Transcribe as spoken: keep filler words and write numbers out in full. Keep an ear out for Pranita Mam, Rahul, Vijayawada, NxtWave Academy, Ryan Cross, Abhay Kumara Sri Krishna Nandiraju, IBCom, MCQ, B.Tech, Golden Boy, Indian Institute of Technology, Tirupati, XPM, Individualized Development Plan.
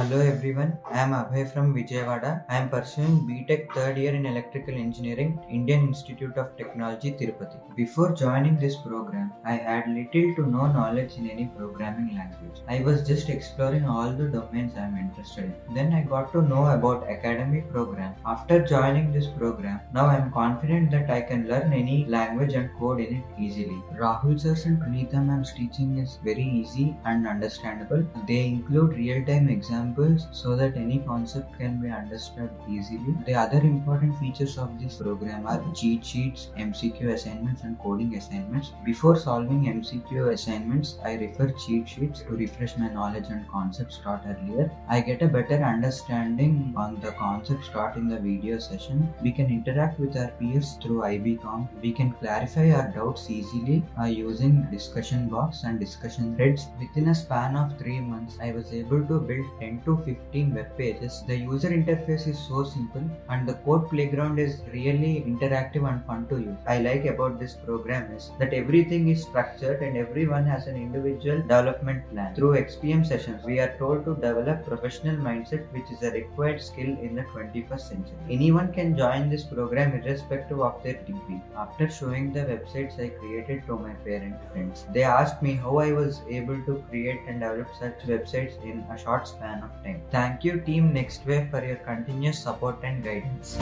Hello everyone, I am Abhay from Vijayawada. I am pursuing B.Tech third year in Electrical Engineering, Indian Institute of Technology, Tirupati. Before joining this program, I had little to no knowledge in any programming language. I was just exploring all the domains I am interested in. Then I got to know about academy program. After joining this program, now I am confident that I can learn any language and code in it easily. Rahul Sir's and Pranita Mam's teaching is very easy and understandable. They include real-time examples so that any concept can be understood easily. The other important features of this program are cheat sheets, M C Q assignments and coding assignments. Before solving M C Q assignments, I refer cheat sheets to refresh my knowledge and concepts taught earlier. I get a better understanding on the concepts taught in the video session. We can interact with our peers through I B com. We can clarify our doubts easily by using discussion box and discussion threads. Within a span of three months, I was able to build ten to fifteen web pages. The user interface is so simple and the code playground is really interactive and fun to use. I like about this program is that everything is structured and everyone has an individual development plan. Through X P M sessions, we are told to develop professional mindset, which is a required skill in the twenty-first century. Anyone can join this program irrespective of their degree. After showing the websites I created to my parent friends, they asked me how I was able to create and develop such websites in a short span of time. Thank you, Team NxtWave, for your continuous support and guidance.